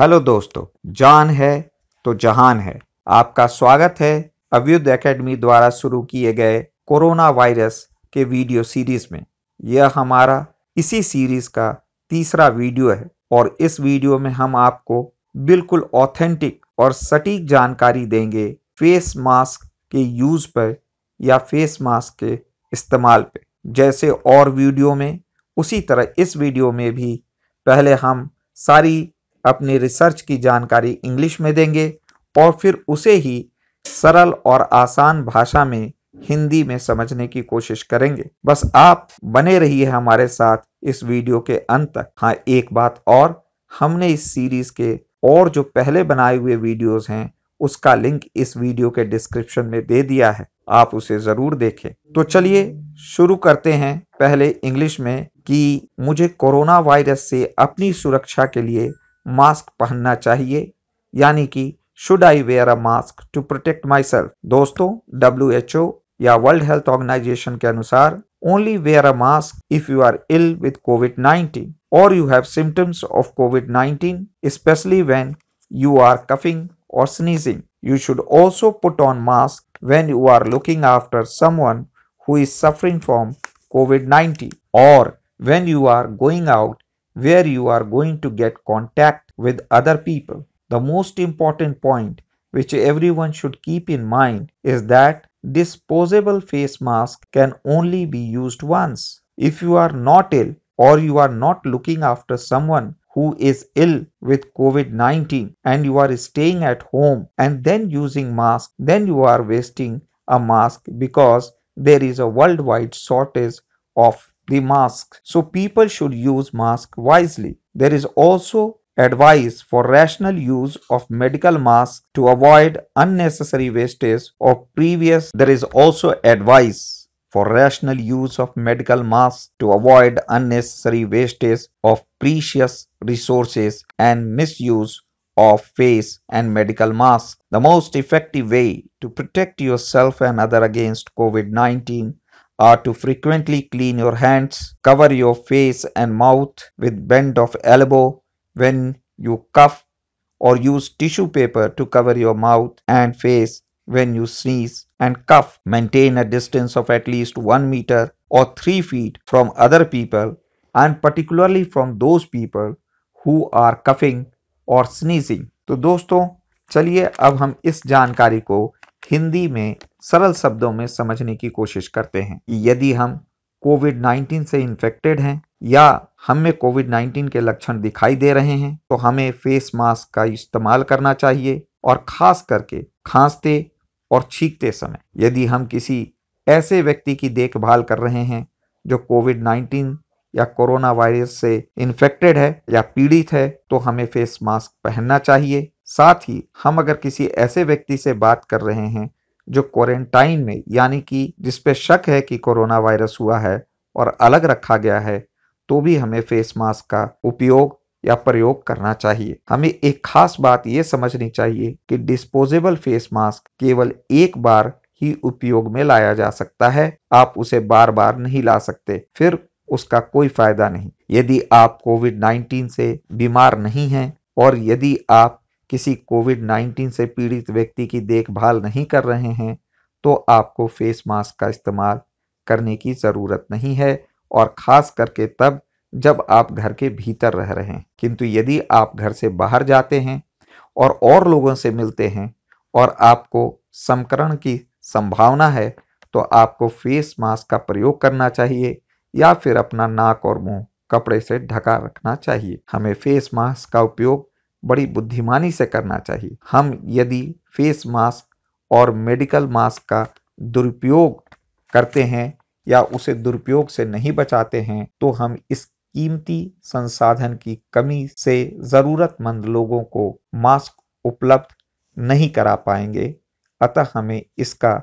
Hello दोस्तों, जान है तो जहान है। आपका स्वागत है आयुर्वेद एकेडमी द्वारा शुरू किए गए कोरोना वायरस के वीडियो सीरीज में। यह हमारा इसी सीरीज का तीसरा वीडियो है और इस वीडियो में हम आपको बिल्कुल ऑथेंटिक और सटीक जानकारी देंगे फेस मास्क के यूज पर या फेस मास्क के इस्तेमाल पे। जैसे और वीडियो में उसी तरह इस वीडियो में भी पहले हम सारी अपने रिसर्च की जानकारी इंग्लिश में देंगे और फिर उसे ही सरल और आसान भाषा में हिंदी में समझने की कोशिश करेंगे। बस आप बने रहिए हमारे साथ इस वीडियो के अंत तक। हाँ, एक बात और, हमने इस सीरीज के और जो पहले बनाए हुए वीडियोस हैं उसका लिंक इस वीडियो के डिस्क्रिप्शन में दे दिया है, आप उसे जरूर देखें। तो चलिए शुरू करते हैं पहले इंग्लिश में कि मुझे कोरोना वायरस से अपनी सुरक्षा के लिए मास्क पहनना चाहिए, यानी कि should I wear a mask to protect myself. दोस्तों, WHO या वर्ल्ड हेल्थ ऑर्गेनाइजेशन के अनुसार only wear a mask if you are ill with COVID-19 और you have symptoms of COVID-19, specially when you are coughing और sneezing. You should also put on mask when you are looking after someone who is suffering from COVID-19 और when you are going out where you are going to get contact with other people. The most important point which everyone should keep in mind is that disposable face mask can only be used once. If you are not ill or you are not looking after someone who is ill with COVID-19 and you are staying at home and then using mask, then you are wasting a mask because there is a worldwide shortage of the mask. So people should use mask wisely. There is also advice for rational use of medical masks to avoid unnecessary wastage of previous. There is also advice for rational use of medical masks to avoid unnecessary wastage of precious resources and misuse of face and medical masks. The most effective way to protect yourself and other against COVID-19 are to frequently clean your hands, cover your face and mouth with bend of elbow when you cough, or use tissue paper to cover your mouth and face when you sneeze and cough. Maintain a distance of at least 1 meter or 3 feet from other people, and particularly from those people who are coughing or sneezing. तो दोस्तों, चलिए अब हम इस जानकारी को हिंदी में सरल शब्दों में समझने की कोशिश करते हैं। यदि हम COVID-19 से इन्फेक्टेड हैं या हमें COVID-19 के लक्षण दिखाई दे रहे हैं तो हमें फेस मास्क का इस्तेमाल करना चाहिए, और खास करके खांसते और छींकते समय। यदि हम किसी ऐसे व्यक्ति की देखभाल कर रहे हैं जो COVID-19 या कोरोना वायरस से इन्फेक्टेड है या पीड़ित है तो हमें फेस मास्क पहनना चाहिए। साथ ही हम अगर किसी ऐसे व्यक्ति से बात कर रहे हैं जो क्वारंटाइन में, यानी कि जिसपे शक है कि कोरोना वायरस हुआ है और अलग रखा गया है, तो भी हमें फेस मास्क का उपयोग या प्रयोग करना चाहिए। हमें एक खास बात ये समझनी चाहिए कि डिस्पोजेबल फेस मास्क केवल एक बार ही उपयोग में लाया जा सकता है, आप उसे बार बार नहीं ला सकते, फिर उसका कोई फायदा नहीं। यदि आप COVID-19 से बीमार नहीं हैं और यदि आप किसी COVID-19 से पीड़ित व्यक्ति की देखभाल नहीं कर रहे हैं तो आपको फेस मास्क का इस्तेमाल करने की ज़रूरत नहीं है, और ख़ास करके तब जब आप घर के भीतर रह रहे हैं। किंतु यदि आप घर से बाहर जाते हैं और लोगों से मिलते हैं और आपको संक्रमण की संभावना है तो आपको फेस मास्क का प्रयोग करना चाहिए या फिर अपना नाक और मुँह कपड़े से ढका रखना चाहिए। हमें फेस मास्क का उपयोग बड़ी बुद्धिमानी से करना चाहिए। हम यदि फेस मास्क और मेडिकल मास्क का दुरुपयोग करते हैं या उसे दुरुपयोग से नहीं बचाते हैं तो हम इस कीमती संसाधन की कमी से ज़रूरतमंद लोगों को मास्क उपलब्ध नहीं करा पाएंगे। अतः हमें इसका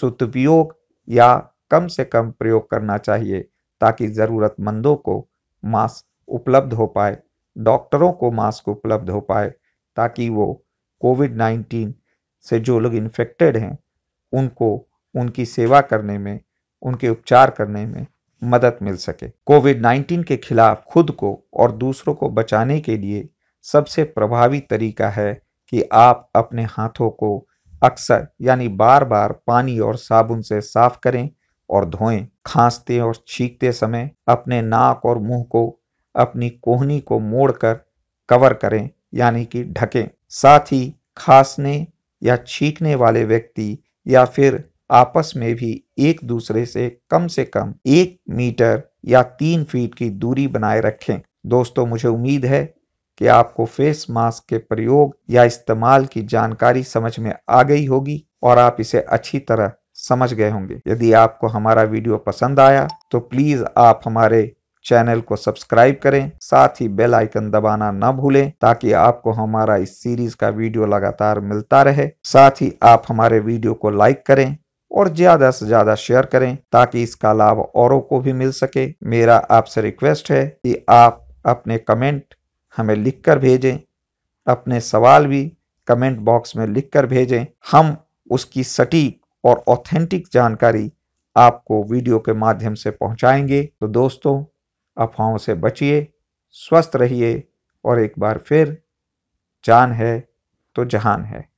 सदुपयोग या कम से कम प्रयोग करना चाहिए ताकि ज़रूरतमंदों को मास्क उपलब्ध हो पाए, डॉक्टरों को मास्क उपलब्ध हो पाए, ताकि वो COVID-19 से जो लोग इन्फेक्टेड हैं उनको उनकी सेवा करने में, उनके उपचार करने में मदद मिल सके। COVID-19 के खिलाफ खुद को और दूसरों को बचाने के लिए सबसे प्रभावी तरीका है कि आप अपने हाथों को अक्सर यानी बार बार पानी और साबुन से साफ करें और धोएं। खांसते और छींकते समय अपने नाक और मुंह को अपनी कोहनी को मोड़कर कवर करें यानी कि ढकें। साथ ही खांसने या छींकने वाले व्यक्ति या फिर आपस में भी एक दूसरे से कम 1 मीटर या 3 फीट की दूरी बनाए रखें। दोस्तों, मुझे उम्मीद है कि आपको फेस मास्क के प्रयोग या इस्तेमाल की जानकारी समझ में आ गई होगी और आप इसे अच्छी तरह समझ गए होंगे। यदि आपको हमारा वीडियो पसंद आया तो प्लीज आप हमारे चैनल को सब्सक्राइब करें, साथ ही बेल आइकन दबाना ना भूलें ताकि आपको हमारा इस सीरीज का वीडियो लगातार मिलता रहे। साथ ही आप हमारे वीडियो को लाइक करें और ज्यादा से ज्यादा शेयर करें ताकि इसका लाभ औरों को भी मिल सके। मेरा आपसे रिक्वेस्ट है कि आप अपने कमेंट हमें लिखकर भेजें, अपने सवाल भी कमेंट बॉक्स में लिखकर भेजें। हम उसकी सटीक और ऑथेंटिक जानकारी आपको वीडियो के माध्यम से पहुंचाएंगे। तो दोस्तों, अफवाहों से बचिए, स्वस्थ रहिए और एक बार फिर जान है तो जहान है।